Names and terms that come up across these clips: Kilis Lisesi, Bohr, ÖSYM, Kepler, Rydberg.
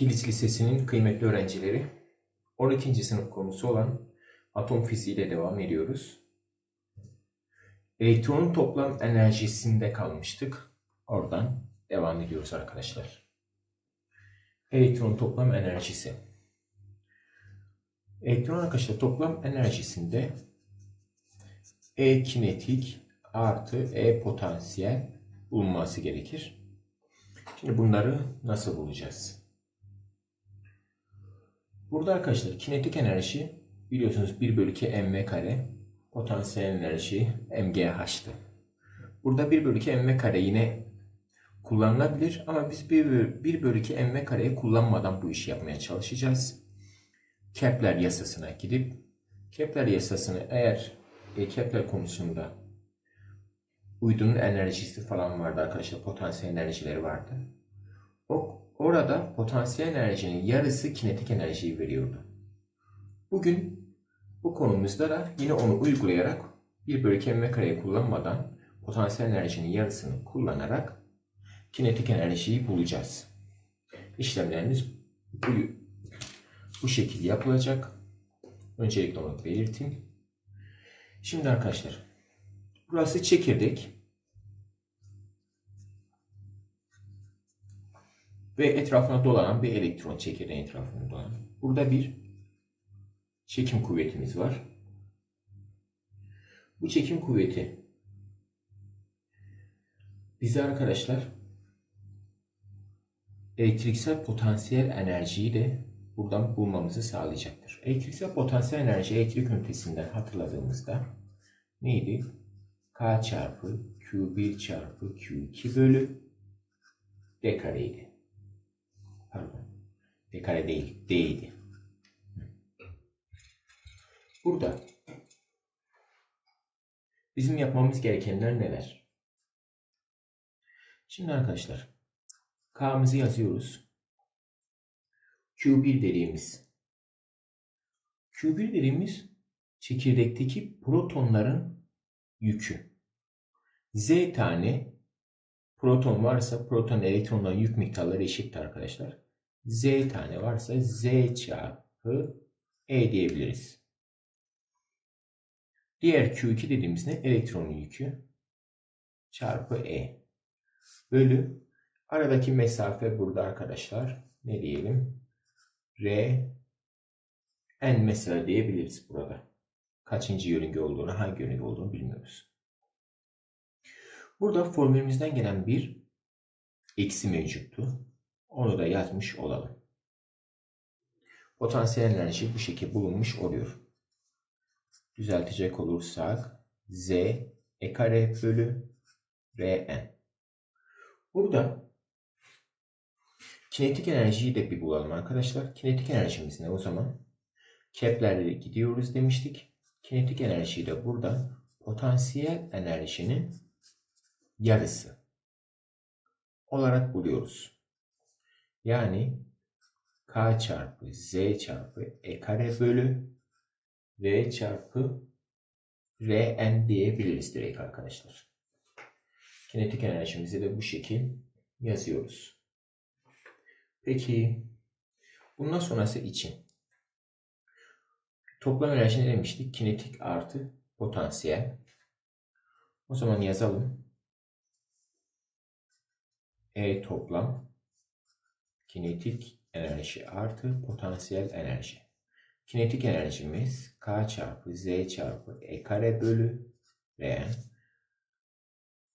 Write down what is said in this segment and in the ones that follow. Kilis Lisesi'nin kıymetli öğrencileri, 12. sınıf konusu olan atom fiziğiyle devam ediyoruz. Elektronun toplam enerjisinde kalmıştık. Oradan devam ediyoruz arkadaşlar. Elektronun toplam enerjisi. Elektron arkadaşlar toplam enerjisinde E kinetik artı E potansiyel bulunması gerekir. Şimdi bunları nasıl bulacağız? Burada arkadaşlar kinetik enerji biliyorsunuz 1/2 mv kare, potansiyel enerji mgh'tı. Burada 1/2 mv kare yine kullanılabilir ama biz 1/2 mv kareyi kullanmadan bu işi yapmaya çalışacağız. Kepler yasasına gidip Kepler yasasını eğer Kepler konusunda uydunun enerjisi falan vardı arkadaşlar, potansiyel enerjileri vardı. Orada potansiyel enerjinin yarısı kinetik enerjiyi veriyordu. Bugün bu konumuzda da yine onu uygulayarak 1/2 mv kareyi kullanmadan potansiyel enerjinin yarısını kullanarak kinetik enerjiyi bulacağız. İşlemlerimiz bu şekilde yapılacak. Öncelikle onu belirteyim. Şimdi arkadaşlar burası çekirdek ve etrafına dolanan bir elektron, çekirdeğin etrafına dolanan. Burada bir çekim kuvvetimiz var. Bu çekim kuvveti bize arkadaşlar elektriksel potansiyel enerjiyi de buradan bulmamızı sağlayacaktır. Elektriksel potansiyel enerji elektrik ünitesinden hatırladığımızda neydi? K çarpı Q1 çarpı Q2 bölü D kareydi. Pardon. D kare değil. D'ydi. Burada bizim yapmamız gerekenler neler? Şimdi arkadaşlar K'mızı yazıyoruz. Q1 dediğimiz. Q1 dediğimiz çekirdekteki protonların yükü. Z tane proton varsa proton elektronların yük miktarları eşittir arkadaşlar. Z tane varsa Z çarpı E diyebiliriz. Diğer Q2 dediğimiz ne? Elektronun yükü çarpı E bölü aradaki mesafe burada arkadaşlar ne diyelim? R, N mesela diyebiliriz burada. Kaçıncı yörünge olduğunu, hangi yörünge olduğunu bilmiyoruz. Burada formülümüzden gelen bir eksi mevcuttu. Onu da yazmış olalım. Potansiyel enerji bu şekilde bulunmuş oluyor. Düzeltecek olursak Z kare bölü Rn. Burada kinetik enerjiyi de bir bulalım arkadaşlar. Kinetik enerjimiz ne o zaman? Kepler'e gidiyoruz demiştik. Kinetik enerjiyi de burada potansiyel enerjinin yarısı olarak buluyoruz. Yani K çarpı Z çarpı E kare bölü V çarpı Rn diyebiliriz direkt arkadaşlar. Kinetik enerjimizi de bu şekil yazıyoruz. Peki bundan sonrası için toplam enerji ne demiştik? Kinetik artı potansiyel. O zaman yazalım. E toplam kinetik enerji artı potansiyel enerji. Kinetik enerjimiz K çarpı Z çarpı E kare bölü Rn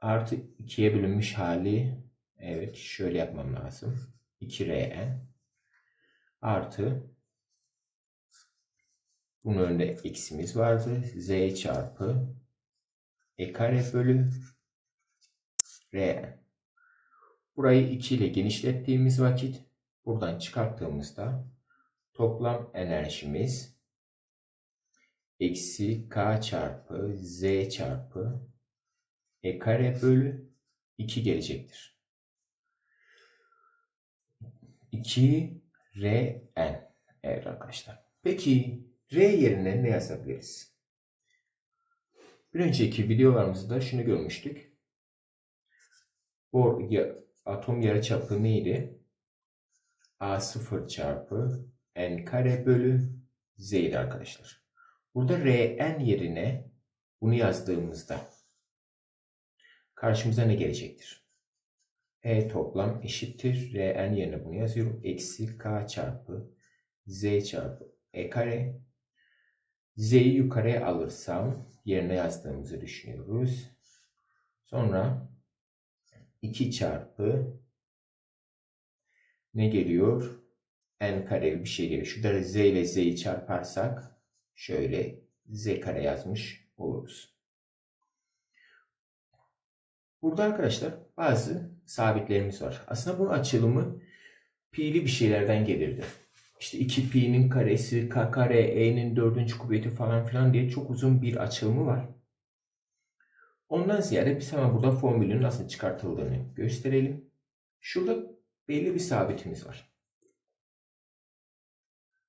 artı 2'ye bölünmüş hali, evet şöyle yapmam lazım. 2Rn artı bunun önünde eksimiz vardı. Z çarpı E kare bölü Rn. Burayı 2 ile genişlettiğimiz vakit buradan çıkarttığımızda toplam enerjimiz eksi K çarpı Z çarpı E kare bölü 2 gelecektir. 2Rn. Evet arkadaşlar. Peki R yerine ne yazabiliriz? Bir önceki videolarımızda şunu görmüştük. Bohr atom yarıçapı neydi? A0 çarpı n kare bölü z'ydi arkadaşlar. Burada Rn yerine bunu yazdığımızda karşımıza ne gelecektir? E toplam eşittir. Rn yerine bunu yazıyorum. Eksi k çarpı z çarpı e kare. Z'yi yukarıya alırsam yerine yazdığımızı düşünüyoruz. Sonra 2 çarpı ne geliyor? N kareli bir şey geliyor. Şurada z ile z'yi çarparsak şöyle z kare yazmış oluruz. Burada arkadaşlar bazı sabitlerimiz var. Aslında bunun açılımı pi'li bir şeylerden gelirdi. İşte 2pi'nin karesi, k kare, e'nin 4. kuvveti falan filan diye çok uzun bir açılımı var. Ondan ziyade biz hemen burada formülün nasıl çıkartıldığını gösterelim. Şurada belli bir sabitimiz var.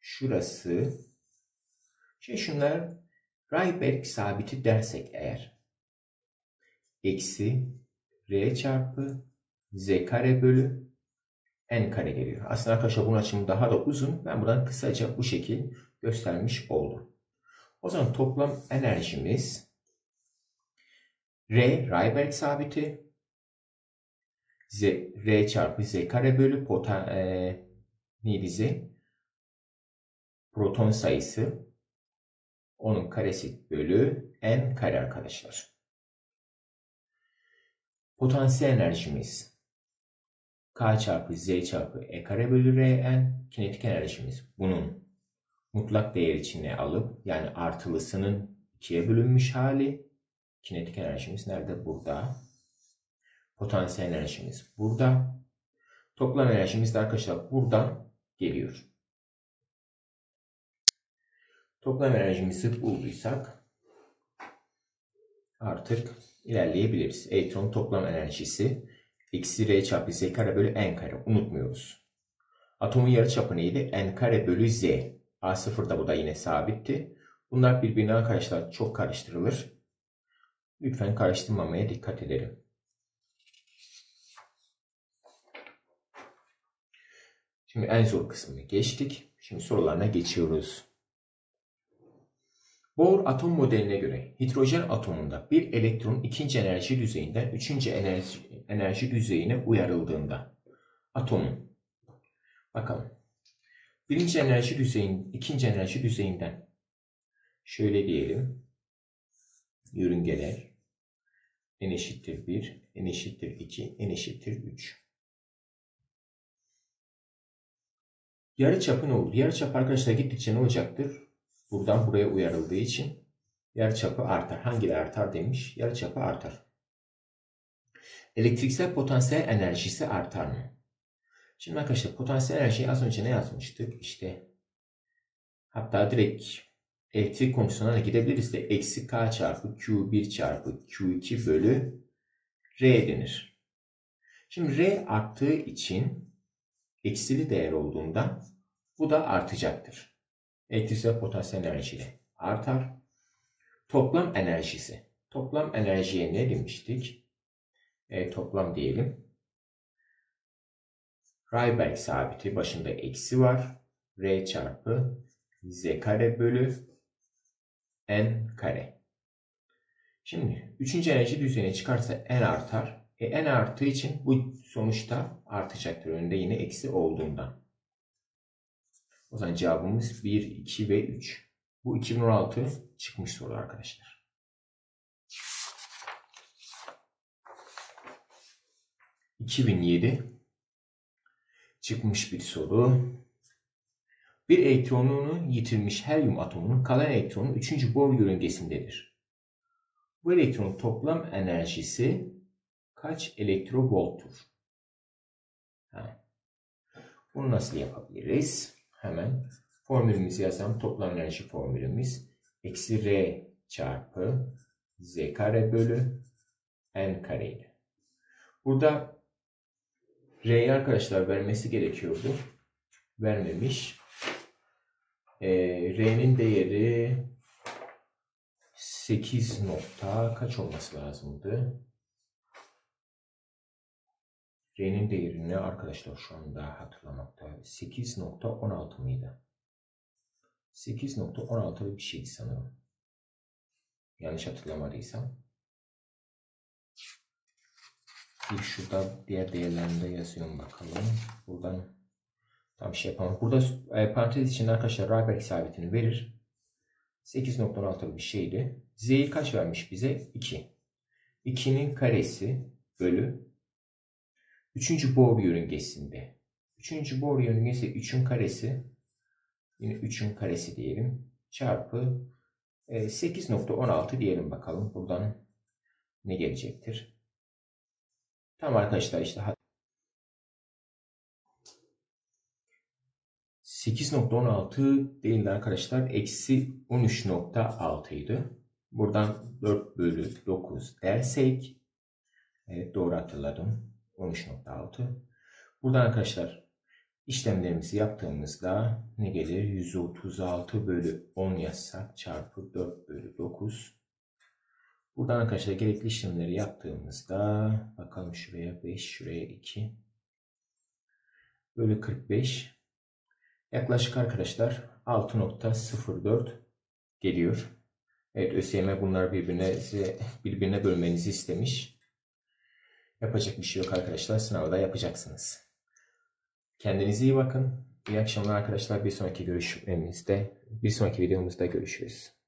Şurası. Şimdi şunlar Rydberg sabiti dersek eğer. Eksi r çarpı z kare bölü n kare geliyor. Aslında arkadaşlar bunun açımı daha da uzun. Ben buradan kısaca bu şekil göstermiş oldum. O zaman toplam enerjimiz R Rydberg sabiti Z, R çarpı Z kare bölü proton sayısı onun karesi bölü n kare arkadaşlar. Potansiyel enerjimiz K çarpı Z çarpı E kare bölü Rn. Kinetik enerjimiz bunun mutlak değer içine alıp yani artılısının 2'ye bölünmüş hali. Kinetik enerjimiz nerede? Burada. Potansiyel enerjimiz burada. Toplam enerjimiz de arkadaşlar buradan geliyor. Toplam enerjimizi bulduysak artık ilerleyebiliriz. Elektron toplam enerjisi eksi r çarpı z kare bölü n kare. Unutmuyoruz. Atomun yarıçapı neydi? N kare bölü z. A0 da bu da yine sabitti. Bunlar birbirine arkadaşlar çok karıştırılır. Lütfen karıştırmamaya dikkat edelim. Şimdi en zor kısmını geçtik. Şimdi sorularına geçiyoruz. Bohr atom modeline göre hidrojen atomunda bir elektron ikinci enerji düzeyinden üçüncü enerji düzeyine uyarıldığında atomun bakalım birinci enerji düzeyin ikinci enerji düzeyinden şöyle diyelim yörüngeler n eşittir 1, n eşittir 2, n eşittir 3. Yarıçapı ne olur? Yarıçap arkadaşlar gittikçe ne olacaktır? Buradan buraya uyarıldığı için yarıçapı artar. Hangileri artar demiş? Yarıçapı artar. Elektriksel potansiyel enerjisi artar mı? Şimdi arkadaşlar potansiyel enerjiyi az önce ne yazmıştık? İşte hatta direkt elektrik konusuna da gidebiliriz de eksi k çarpı q1 çarpı q2 bölü r denir. Şimdi r arttığı için eksili değer olduğunda bu da artacaktır. Elektriksel potansiyel enerjiyle artar. Toplam enerjisi. Toplam enerjiye ne demiştik? Toplam diyelim. Rydberg sabiti başında eksi var. R çarpı z kare bölü n kare. Şimdi 3. enerji düzeyine çıkarsa n artar. N arttığı için bu sonuçta artacaktır. Önünde yine eksi olduğundan. O zaman cevabımız 1, 2 ve 3. Bu 2016 çıkmış soru arkadaşlar. ...2007... çıkmış bir soru. Bir elektronunu yitirmiş helyum atomunun kalan elektronu 3. Bohr yörüngesindedir. Bu elektronun toplam enerjisi kaç elektrovolttur? Bunu nasıl yapabiliriz? Hemen formülümüzü yazalım. Toplam enerji formülümüz eksi r çarpı z kare bölü n kareydi. Burada r'yi arkadaşlar vermesi gerekiyordu. Vermemiş. R'nin değeri 8 nokta kaç olması lazımdı? R'nin değerini arkadaşlar şu anda hatırlamakta. 8.16 mıydı? 8.16 bir şeydi sanırım. Yanlış hatırlamadıysam. İlk şurada diğer değerlerinde yazıyorum bakalım. Buradan tam şey yapalım. Burada parantez içinde arkadaşlar Rydberg sabitini verir. 8.16 bir şeydi. Z'yi kaç vermiş bize? 2. 2'nin karesi bölü 3. Bohr yörüngesinde. 3. Bohr yörüngesi 3'ün karesi. Yine 3'ün karesi diyelim. Çarpı 8.16 diyelim bakalım. Buradan ne gelecektir? Tamam arkadaşlar işte 8.16 değil de arkadaşlar eksi 13.6 idi. Buradan 4 bölü 9 dersek, evet doğru hatırladım, 13.6. Buradan arkadaşlar işlemlerimizi yaptığımızda ne gelir? 136 bölü 10 yazsak çarpı 4 bölü 9. Buradan arkadaşlar gerekli işlemleri yaptığımızda bakalım şuraya 5, şuraya 2 bölü 45 yaklaşık arkadaşlar 6.04 geliyor. Evet, ÖSYM bunları birbirine bölmenizi istemiş. Yapacak bir şey yok arkadaşlar. Sınavda yapacaksınız. Kendinize iyi bakın. İyi akşamlar arkadaşlar. Bir sonraki videomuzda görüşürüz.